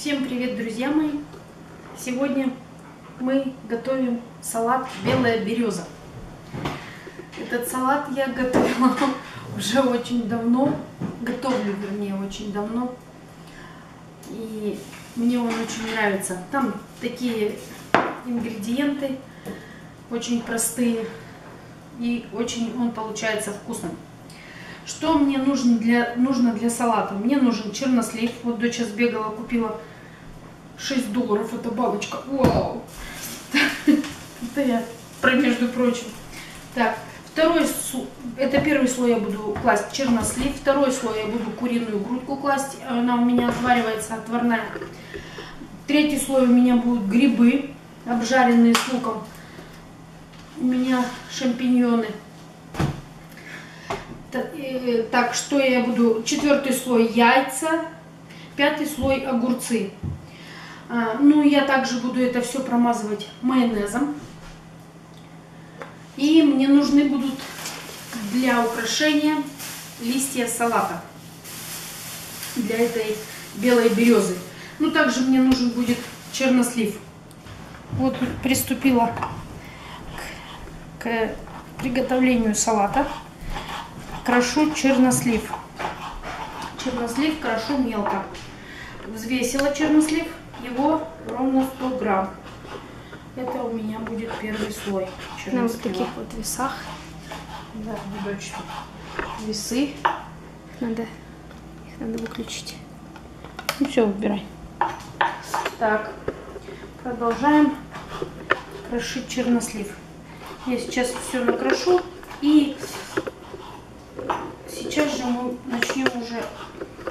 Всем привет, друзья мои! Сегодня мы готовим салат «Белая береза». Этот салат я готовила уже очень давно, готовлю очень давно. И мне он очень нравится. Там такие ингредиенты очень простые, и очень он получается вкусным. Что мне нужно для салата? Мне нужен чернослив. Вот дочь сбегала, купила 6 долларов. Это баночка. Вау! Это я, между прочим. Так, второй слой. Это первый слой я буду класть чернослив. Второй слой я буду куриную грудку класть. Она у меня отваривается, отварная. Третий слой у меня будут грибы, обжаренные с луком. У меня шампиньоны. Так, что я буду? Четвертый слой яйца, пятый слой огурцы. Ну, я также буду это все промазывать майонезом. И мне нужны будут для украшения листья салата, для этой белой березы. Ну, также мне нужен будет чернослив. Вот приступила к приготовлению салата. Крошу чернослив. Чернослив крошу мелко. Взвесила чернослив. Его ровно 100 грамм. Это у меня будет первый слой чернослива. На вот таких вот весах. Да, дочь. Весы. Их надо выключить. Ну все, выбирай. Так. Продолжаем крошить чернослив. Я сейчас все накрошу. И... сейчас же мы начнем уже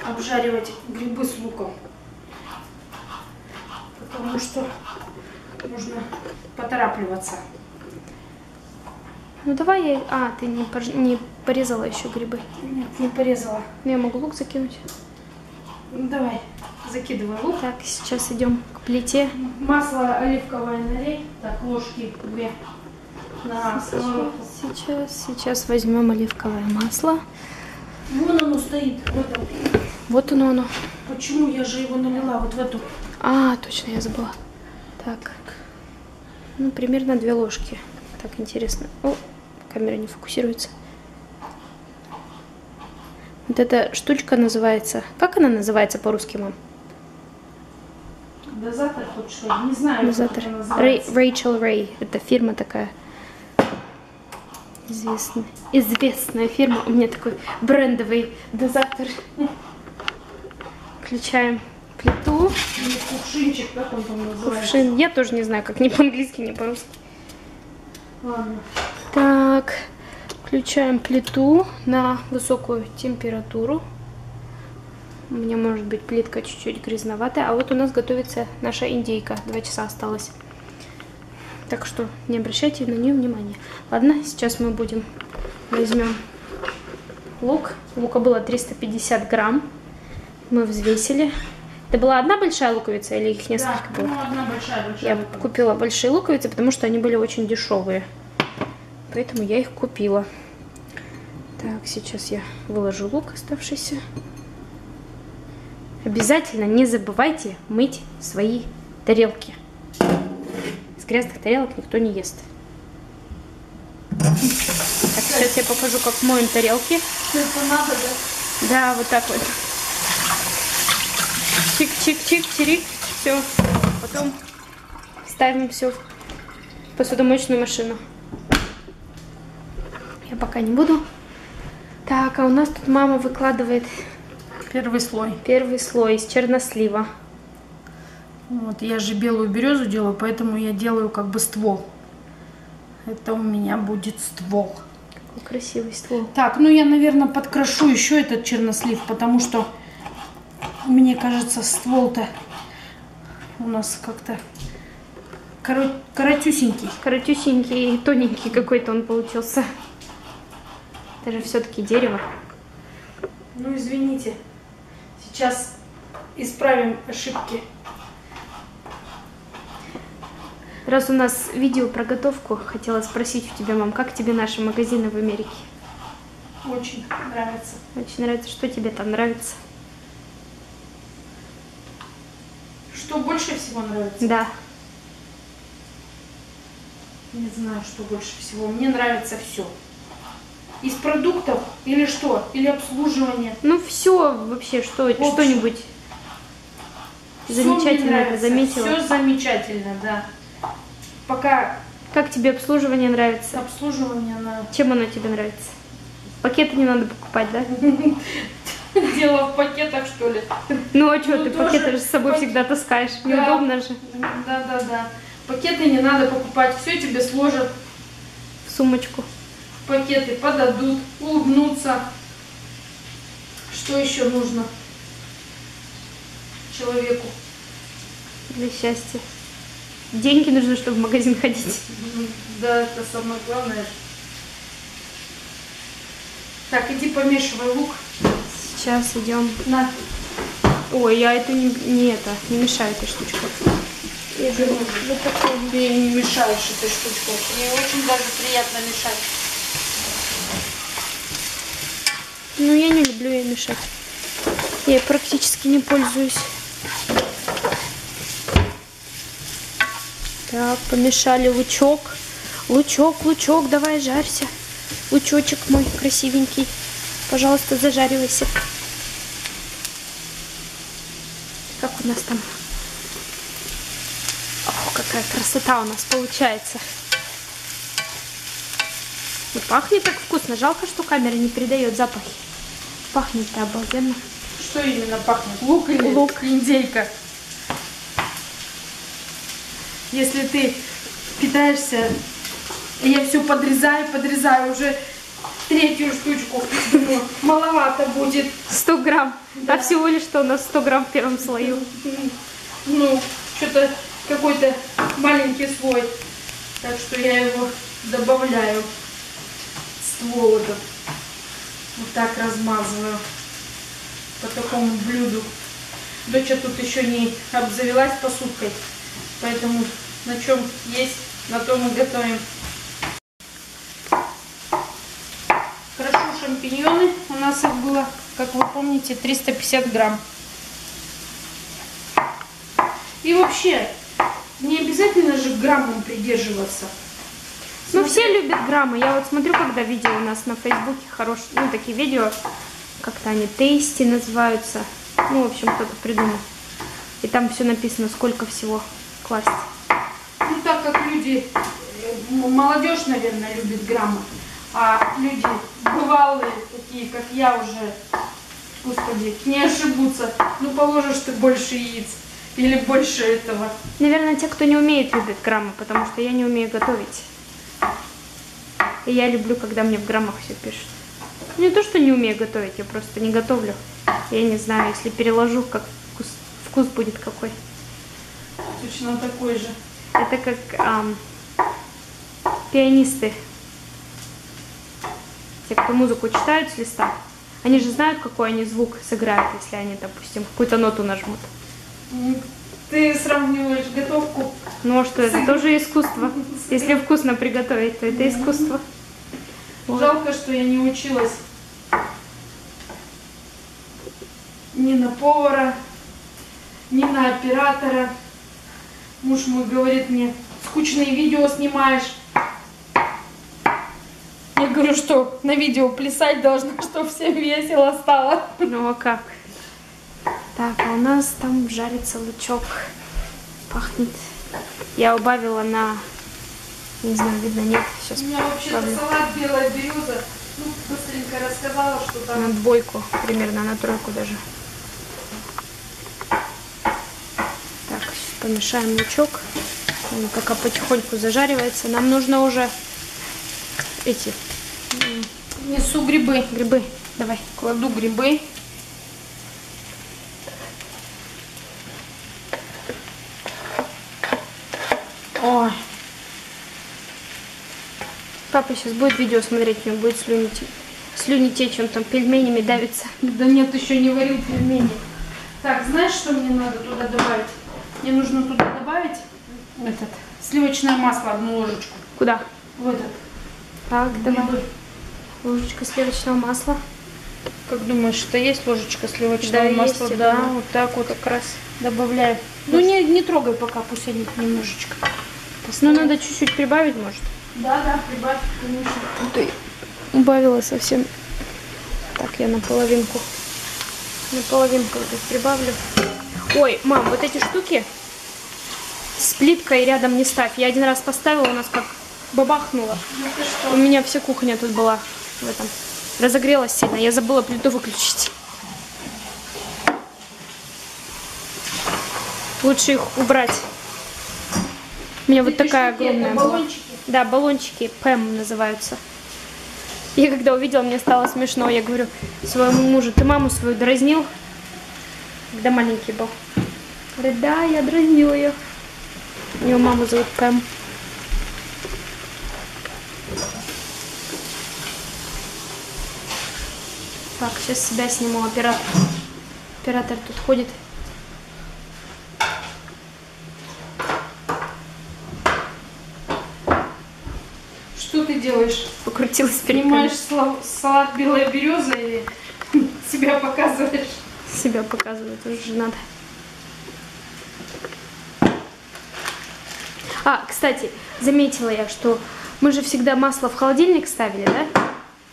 обжаривать грибы с луком, потому что нужно поторапливаться. Ну давай я... А, ты не порезала еще грибы? Нет, не порезала. Я могу лук закинуть? Давай, закидывай лук. Так, сейчас идем к плите. Масло оливковое налей. Так, ложки 2 на основу. Сейчас возьмем оливковое масло. Вон оно стоит. Вот оно. Почему я же его налила вот в эту? А, точно, я забыла. Так. Ну, примерно 2 ложки. Так, интересно. О, камера не фокусируется. Вот эта штучка называется... Как она называется по-русски, мам? Дозатор хоть что? Не знаю, дозатор. Как она называется. Рэйчел Рэй. Это фирма такая. Известная фирма. У меня такой брендовый дозатор. Включаем плиту. Кувшинчик, как он там называется? Кувшин. Я тоже не знаю, как ни по-английски, ни по-русски. Ладно. Так, включаем плиту на высокую температуру. У меня может быть плитка чуть-чуть грязноватая. А вот у нас готовится наша индейка. 2 часа осталось. Так что не обращайте на нее внимания. Ладно, сейчас мы возьмем лук. Лука было 350 грамм. Мы взвесили. Это была одна большая луковица или их несколько было? Да, одна большая. Я купила большие луковицы, потому что они были очень дешевые. Поэтому я их купила. Так, сейчас я выложу лук оставшийся. Обязательно не забывайте мыть свои тарелки. Грязных тарелок никто не ест. Так, сейчас я покажу, как моем тарелки. Это надо, да? Да, вот так вот. Чик-чик-чик-чирик. Все. Потом ставим все в посудомоечную машину. Я пока не буду. Так, а у нас тут мама выкладывает первый слой. Первый слой из чернослива. Вот, я же белую березу делаю, поэтому я делаю как бы ствол. Это у меня будет ствол. Какой красивый ствол. Так, ну я, наверное, подкрошу еще этот чернослив, потому что, мне кажется, ствол-то у нас как-то коротюсенький. Коротюсенький и тоненький какой-то он получился. Это же все-таки дерево. Ну, извините. Сейчас исправим ошибки. Раз у нас видео про готовку, хотела спросить у тебя, мам, как тебе наши магазины в Америке? Очень нравится. Очень нравится. Что тебе там нравится? Что больше всего нравится? Да. Не знаю, что больше всего. Мне нравится все. Из продуктов или что? Или обслуживание? Ну все вообще, что-нибудь замечательное заметила. Все замечательно, да. Пока. Как тебе обслуживание нравится? Обслуживание нравится. Чем оно тебе нравится? Пакеты не надо покупать, да? Дело в пакетах, что ли? Ну а что, ты пакеты же с собой всегда таскаешь. Неудобно же. Да. Пакеты не надо покупать. Все тебе сложат в сумочку. Пакеты подадут, улыбнутся. Что еще нужно человеку? Для счастья. Деньги нужны, чтобы в магазин ходить. Да, это самое главное. Так, иди помешивай лук. Сейчас идем. На. Ой, я это не мешаю этой штучкой. Я беру. Ты не мешаешь этой штучкой. Мне очень даже приятно мешать. Ну, я не люблю ей мешать. Я ей практически не пользуюсь. Так, помешали лучок. Лучок, давай жарься. Лучочек мой красивенький. Пожалуйста, зажаривайся. Как у нас там? Ох, какая красота у нас получается. Ну, пахнет так вкусно. Жалко, что камера не передает запахи. Пахнет-то обалденно. Что именно пахнет? Лук или лук? Индейка. Если ты питаешься... Я все подрезаю уже третью штучку. Маловато будет. 100 грамм. Да. А всего лишь что у нас 100 грамм в первом слою. Ну, что-то какой-то маленький слой. Так что я его добавляю. Сволодов. Вот так размазываю. По такому блюду. Доча тут еще не обзавелась посудкой. Поэтому на чем есть, на том и готовим. Хорошо, шампиньоны. У нас их было, как вы помните, 350 грамм. И вообще, не обязательно же граммом придерживаться. Ну, все любят граммы. Я вот смотрю, когда видео у нас на Фейсбуке хорошие, ну, такие видео, как-то они тейсти называются. Ну, в общем, кто-то придумал. И там все написано, сколько всего класть. Ну, так как люди, молодежь, наверное, любит граммы, а люди бывалые, такие, как я уже, господи, не ошибутся. Ну, положишь ты больше яиц. Или больше этого. Наверное, те, кто не умеет, любят граммы, потому что я не умею готовить. И я люблю, когда мне в граммах все пишут. Не то, что не умею готовить, я просто не готовлю. Я не знаю, если переложу, как вкус будет какой. Точно такой же. Это как пианисты. Те, кто музыку читают с листа, они же знают, какой они звук сыграют, если они, допустим, какую-то ноту нажмут. Ты сравниваешь готовку. Ну а что, это тоже искусство. Если вкусно приготовить, то это искусство. Жалко, что я не училась ни на повара, ни на оператора. Муж мой говорит мне, скучные видео снимаешь. Я говорю, что на видео плясать должна, чтобы всем весело стало. Ну а как? Так, а у нас там жарится лучок. Пахнет. Я убавила на... Не знаю, видно, нет. Сейчас у меня вообще-то салат «Белая береза». Ну, быстренько рассказала, что там... На двойку, примерно, на тройку даже. Так, помешаем лучок. Он пока потихоньку зажаривается. Нам нужно уже эти... Несу грибы. Грибы, давай. Кладу грибы. Ой. Папа сейчас будет видео смотреть, у него будет слюни течь, он там пельменями давится. Да нет, еще не варил пельмени. Так, знаешь, что мне надо туда добавить? Мне нужно туда добавить сливочное масло, одну ложечку. Куда? В этот. Так, давай. Ложечка сливочного масла. Как думаешь, что есть ложечка сливочного масла? Да, есть, да, вот так вот как раз. добавляю. Ну не трогай пока, пусть они немножечко. Ну надо чуть-чуть прибавить, может? Да, да, прибавь, конечно. Ты убавила совсем. Так, я наполовинку. Наполовинку вот их прибавлю. Ой, мам, вот эти штуки с плиткой рядом не ставь. Я один раз поставила, у нас как бабахнуло. У меня вся кухня тут была в этом. Разогрелась сильно. Я забыла плиту выключить. Лучше их убрать. У меня вот такая огромная была. Да, баллончики Пэм называются. Я когда увидела, мне стало смешно. Я говорю своему мужу: ты маму свою дразнил, когда маленький был? Говорит: да, я дразнила ее. У нее маму зовут Пэм. Так, сейчас себя сниму. Оператор. Оператор тут ходит. Что ты делаь? Покрутилась перед камерой. Снимаешь салат «Белая береза» или себя показываешь? Себя показываю, тоже надо. А, кстати, заметила я, что мы же всегда масло в холодильник ставили, да?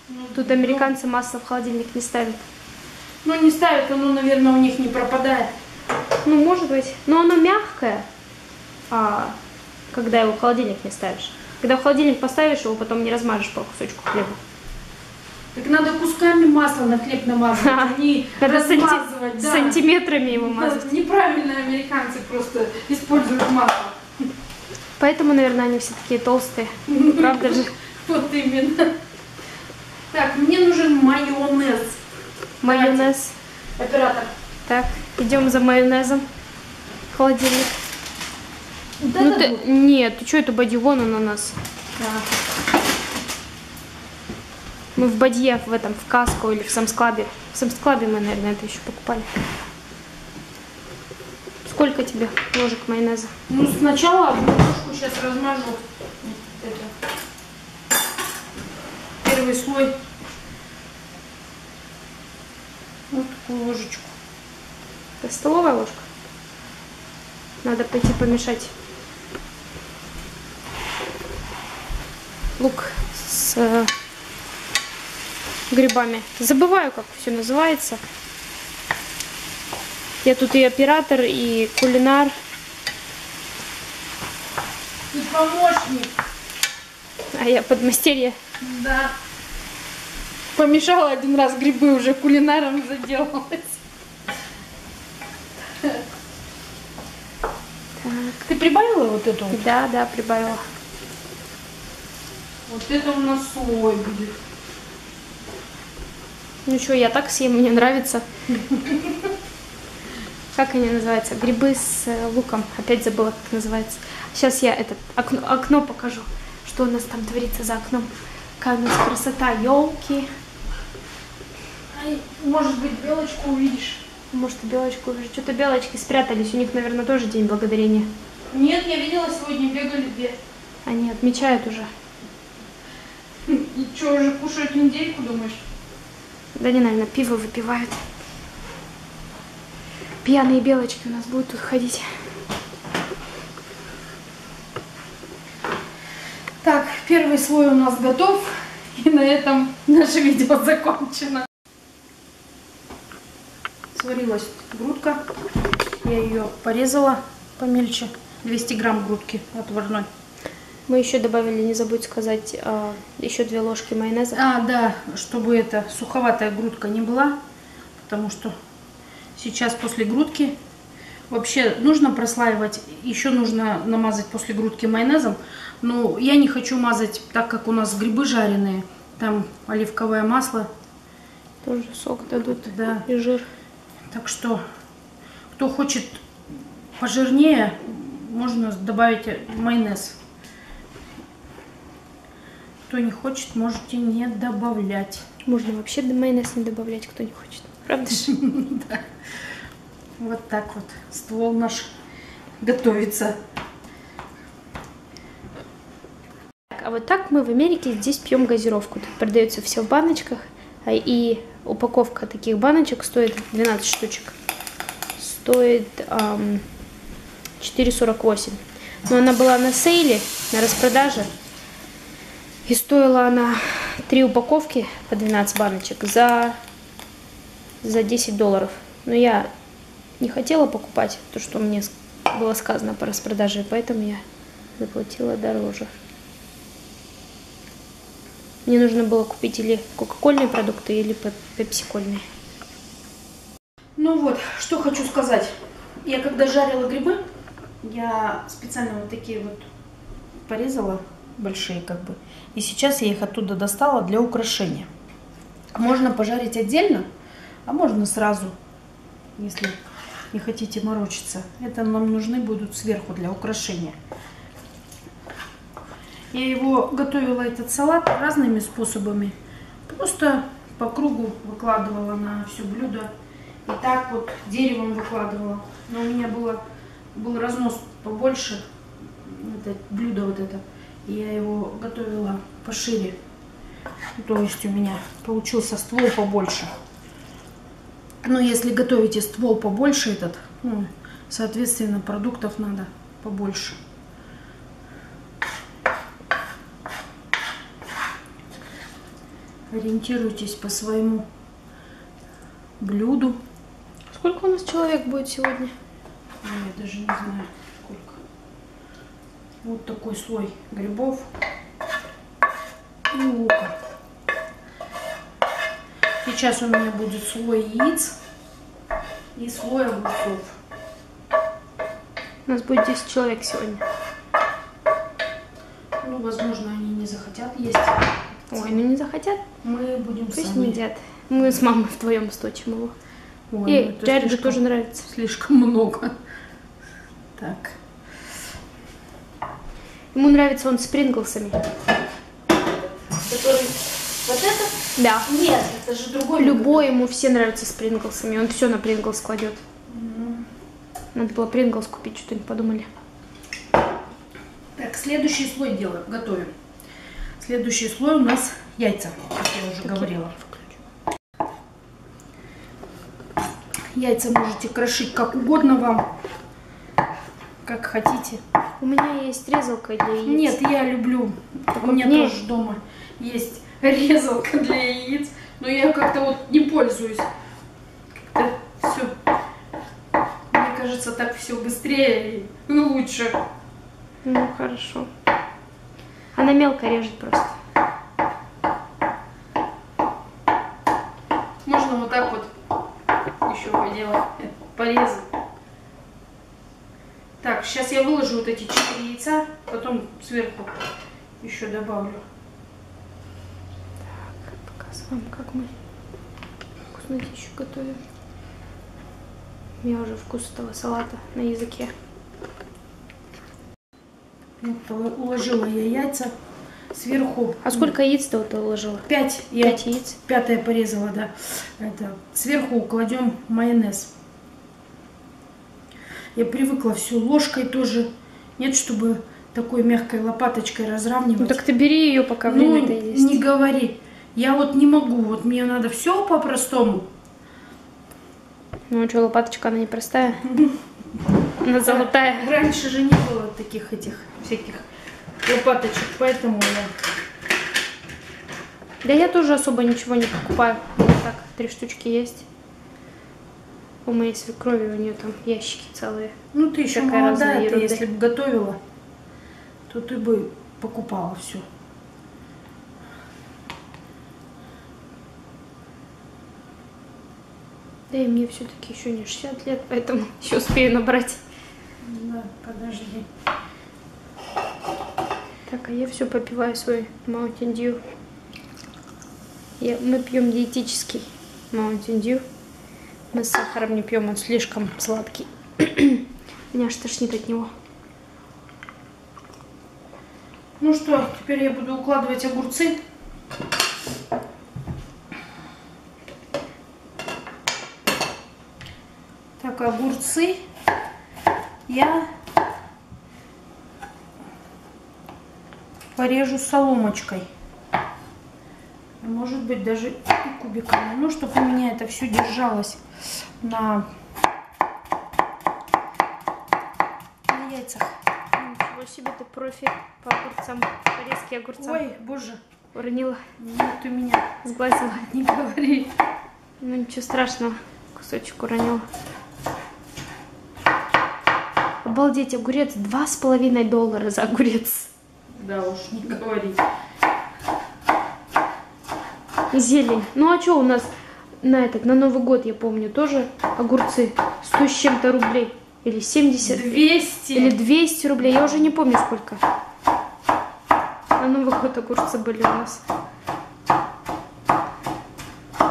Ну, тут американцы масло в холодильник не ставят. Ну, не ставят, оно, наверное, у них не пропадает. Ну, может быть. Но оно мягкое, когда его в холодильник не ставишь. Когда в холодильник поставишь, его потом не размажешь по кусочку хлеба. Так надо кусками масла на хлеб намазывать, а не размазывать. Да. Сантиметрами его мазать. Да, неправильно американцы просто используют масло. Поэтому, наверное, они все такие толстые. Правда же? Вот именно. Так, мне нужен майонез. Майонез. Оператор. Так, идем за майонезом. Холодильник. Да, ну ты... Нет, ты что, это бадье? Вон он у нас. Да. Мы в бадье, в этом, в Каско или в Самсклабе. В Самсклабе мы, наверное, это еще покупали. Сколько тебе ложек майонеза? Ну, сначала одну ложку сейчас размажу. Это. Первый слой. Вот такую ложечку. Это столовая ложка? Надо пойти помешать. Лук с грибами. Забываю, как все называется. Я тут и оператор, и кулинар. И помощник. А я подмастерье. Да. Помешала один раз грибы, уже кулинаром заделалась. Ты прибавила вот эту? Да, да, прибавила. Вот это у нас слой будет. Ну что, я так съем, мне нравится. Как они называются? Грибы с луком. Опять забыла, как называется. Сейчас я это окно покажу, что у нас там творится за окном. Какая у нас красота, елки. Может быть, белочку увидишь. Может, белочку уже. Что-то белочки спрятались. У них, наверное, тоже день благодарения. Нет, я видела, сегодня бегали две. Они отмечают уже. И что, уже кушают недельку, думаешь? Да не, наверное, пиво выпивают. Пьяные белочки у нас будут тут ходить. Так, первый слой у нас готов. И на этом наше видео закончено. Сварилась грудка, я ее порезала помельче, 200 грамм грудки отварной. Мы еще добавили, не забудь сказать, еще 2 ложки майонеза. А, да, чтобы эта суховатая грудка не была, потому что сейчас после грудки вообще нужно прослаивать, еще нужно намазать после грудки майонезом, но я не хочу мазать, так как у нас грибы жареные, там оливковое масло. Тоже сок дадут, да, и жир. Так что, кто хочет пожирнее, можно добавить майонез. Кто не хочет, можете не добавлять. Можно вообще майонез не добавлять, кто не хочет. Правда же? Да. Вот так вот ствол наш готовится. А вот так мы в Америке здесь пьем газировку. Тут продается все в баночках. И упаковка таких баночек стоит 12 штучек. стоит 4,48. Но она была на сейле, на распродаже. И стоила она 3 упаковки по 12 баночек за 10 долларов. Но я не хотела покупать то, что мне было сказано по распродаже, поэтому я заплатила дороже. Мне нужно было купить или кока-кольные продукты, или пепси-кольные. Ну вот, что хочу сказать. Я когда жарила грибы, я специально вот такие вот порезала, большие как бы. И сейчас я их оттуда достала для украшения. Можно пожарить отдельно, а можно сразу, если не хотите морочиться. Это нам нужны будут сверху для украшения. Я его готовила, этот салат, разными способами. Просто по кругу выкладывала на все блюдо. И так вот деревом выкладывала. Но у меня был разнос побольше. Это блюдо вот это. И я его готовила пошире. То есть у меня получился ствол побольше. Но если готовите ствол побольше этот, ну, соответственно, продуктов надо побольше. Ориентируйтесь по своему блюду. Сколько у нас человек будет сегодня? Я даже не знаю, сколько. Вот такой слой грибов и лука. Сейчас у меня будет слой яиц и слой огурцов. У нас будет 10 человек сегодня. Ну, возможно, они не захотят есть. Ой, ну не захотят. Мы будем пусть сами. Пусть едят. Мы с мамой вдвоем сточим его. Ой, и Джариду тоже нравится. Слишком много. Так. Ему нравится он с принглсами. Который... Вот это? Да. Нет, это же другой. Любой, ему все нравятся с принглсами. Он все на принглс кладет. Надо было принглс купить, что-нибудь подумали. Так, следующий слой делаем, готовим. Следующий слой у нас яйца, как я уже говорила. Яйца можете крошить как угодно вам, как хотите. У меня есть резалка для яиц. Нет, я люблю. У меня тоже дома есть резалка для яиц, но я как-то вот не пользуюсь. Все. Мне кажется, так все быстрее и лучше. Ну, хорошо. Она мелко режет просто. Можно вот так вот еще поделать, порезать. Так, сейчас я выложу вот эти 4 яйца, потом сверху еще добавлю. Так, показываем, как мы вкуснотищу готовим. У меня уже вкус этого салата на языке. Вот, уложила я яйца сверху. А сколько яиц-то вот уложила? 5 яиц. 5 порезала, да. Это. Сверху кладем майонез. Я привыкла всю ложкой тоже. Нет, чтобы такой мягкой лопаточкой разравнивать. Ну так ты бери ее, пока время-то есть. Не говори. Я вот не могу. Вот мне надо все по-простому. Ну что, лопаточка, она не простая? Она золотая. Раньше же не было таких этих всяких лопаточек, поэтому я... Да я тоже особо ничего не покупаю. Вот так, 3 штучки есть. У моей свекрови, у нее там ящики целые. Ну ты еще такая молодая, ты, если бы готовила, то ты бы покупала все. Да и мне все-таки еще не 60 лет, поэтому еще успею набрать. Да, подожди. Так, а я все попиваю свой Mountain Dew. Мы пьем диетический Mountain Dew. Мы с сахаром не пьем, он слишком сладкий. Меня аж тошнит от него. Ну что, теперь я буду укладывать огурцы. Так, огурцы я порежу соломочкой, может быть даже и кубиками, ну чтобы у меня это все держалось на огурцах. Ничего себе, ты профи по огурцам, порезки огурцам. Ой, боже. Уронила. Нет, ты меня сглазила, не говори. Ну ничего страшного, кусочек уронила. Обалдеть, огурец $2,5 за огурец. Да уж, не говори. Зелень. Ну а что у нас на Новый год, я помню, тоже огурцы 100 с чем-то рублей. Или 70. 200. Или 200 рублей. Я уже не помню, сколько. На Новый год огурцы были у нас.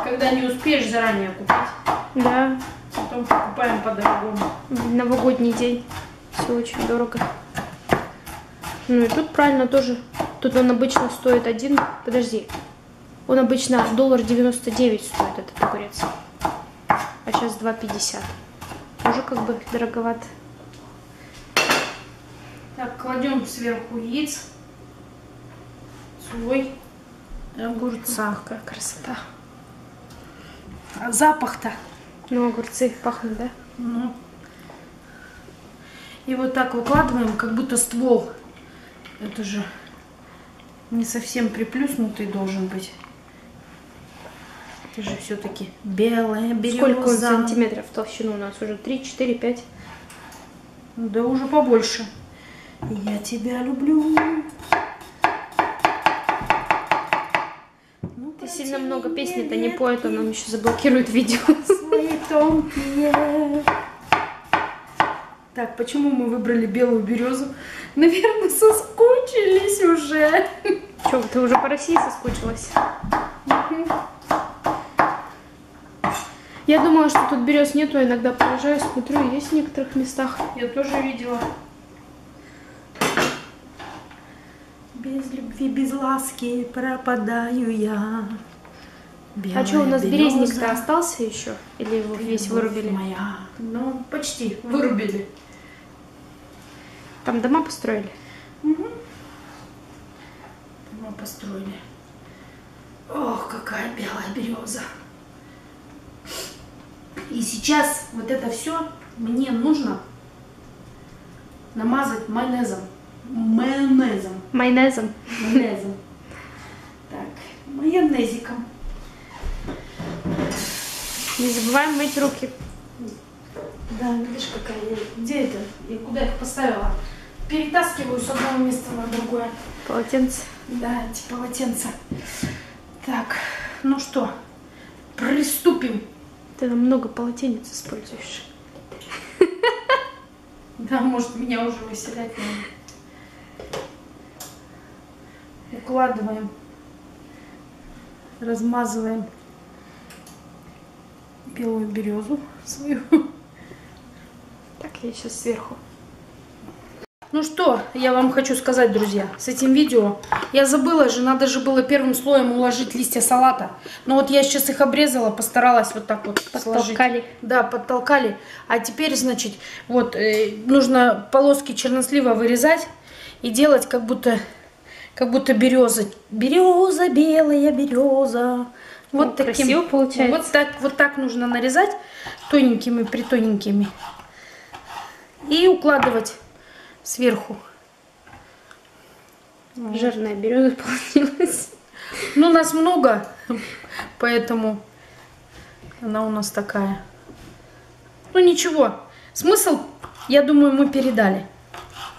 Когда не успеешь заранее купить. Да. Потом покупаем по-дорогому. В новогодний день. Все очень дорого. Ну и тут правильно тоже. Тут он обычно стоит один. Подожди. Он обычно $1.99 стоит, этот огурец. А сейчас $2.50. Тоже как бы дороговат. Так, кладем сверху яиц. Свой. Огурца. Какая красота. А запах-то. Ну, огурцы пахнут, да? Ну. И вот так выкладываем, как будто ствол. Это же не совсем приплюснутый должен быть. Это же все-таки белая береза. Сколько сантиметров в толщину у нас уже? 3, 4, 5? Да уже побольше. Я тебя люблю. Ну, ты сильно много песни-то не поет, он нам еще заблокирует видео. Свои тонкие. Так, почему мы выбрали белую березу? Наверное, соскучились уже. Че, ты уже по России соскучилась? Я думала, что тут берез нету, иногда проезжаю, смотрю, есть в некоторых местах. Я тоже видела. Без любви, без ласки пропадаю я. Белая, а что, у нас березник-то остался еще? Или его весь вырубили? Моя. Ну, почти вырубили. Там дома построили? Угу. Дома построили. Ох, какая белая береза. И сейчас вот это все мне нужно намазать майонезом. Майонезом. Так, майонезиком. Не забываем мыть руки. Да, видишь, какая я. Где это? Я куда их поставила? Перетаскиваю с одного места на другое. Полотенце? Да, эти полотенца. Так, ну что, приступим. Ты там много полотенец используешь. Да, может, меня уже выселять надо. Укладываем. Размазываем белую березу свою. Так, я сейчас сверху. Ну что, я вам хочу сказать, друзья, с этим видео. Я забыла же, надо же было первым слоем уложить листья салата. Но вот я сейчас их обрезала, постаралась вот так вот сложить. Да, подтолкали. А теперь, значит, вот нужно полоски чернослива вырезать и делать как будто береза. Береза, белая береза. Вот, ну, таким, красиво получается. Вот так нужно нарезать тоненькими-притоненькими. И укладывать сверху. Жирная береза получилась. Ну, нас много, поэтому она у нас такая. Ну, ничего. Смысл, я думаю, мы передали.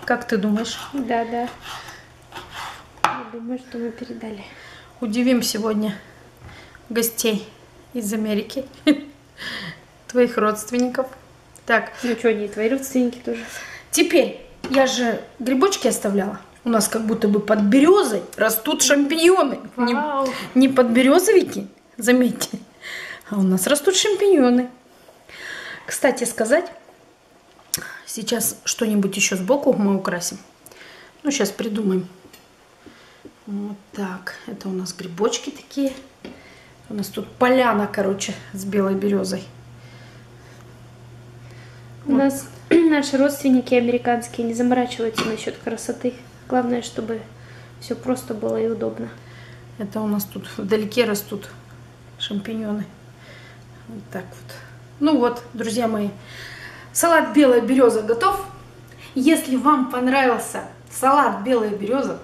Как ты думаешь? Да, да. Я думаю, что мы передали. Удивим сегодня гостей из Америки. Твоих родственников. Так. Ну, что, они твои родственники тоже? Теперь. Я же грибочки оставляла. У нас как будто бы под березой растут шампиньоны. Не под березовики, заметьте, а у нас растут шампиньоны. Кстати сказать, сейчас что-нибудь еще сбоку мы украсим. Ну, сейчас придумаем. Вот так. Это у нас грибочки такие. У нас тут поляна, короче, с белой березой. У нас... Наши родственники американские не заморачиваются насчет красоты. Главное, чтобы все просто было и удобно. Это у нас тут вдалеке растут шампиньоны. Вот так вот. Ну вот, друзья мои, салат белая береза готов. Если вам понравился салат «Белая береза»,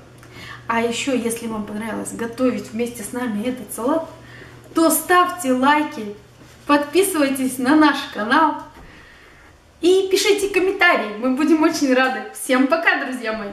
а еще если вам понравилось готовить вместе с нами этот салат, то ставьте лайки, подписывайтесь на наш канал и пишите комментарии. Мы будем очень рады. Всем пока, друзья мои!